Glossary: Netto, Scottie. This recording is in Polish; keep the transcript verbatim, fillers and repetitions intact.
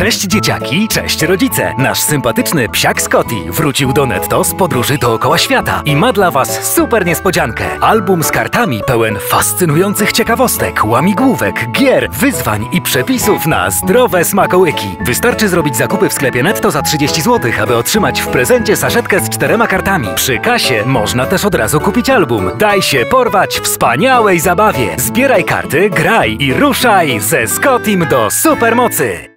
Cześć dzieciaki, cześć rodzice! Nasz sympatyczny psiak Scottie wrócił do Netto z podróży dookoła świata i ma dla was super niespodziankę. Album z kartami pełen fascynujących ciekawostek, łamigłówek, gier, wyzwań i przepisów na zdrowe smakołyki. Wystarczy zrobić zakupy w sklepie Netto za trzydzieści złotych, aby otrzymać w prezencie saszetkę z czterema kartami. Przy kasie można też od razu kupić album. Daj się porwać wspaniałej zabawie! Zbieraj karty, graj i ruszaj ze Scottiem do supermocy!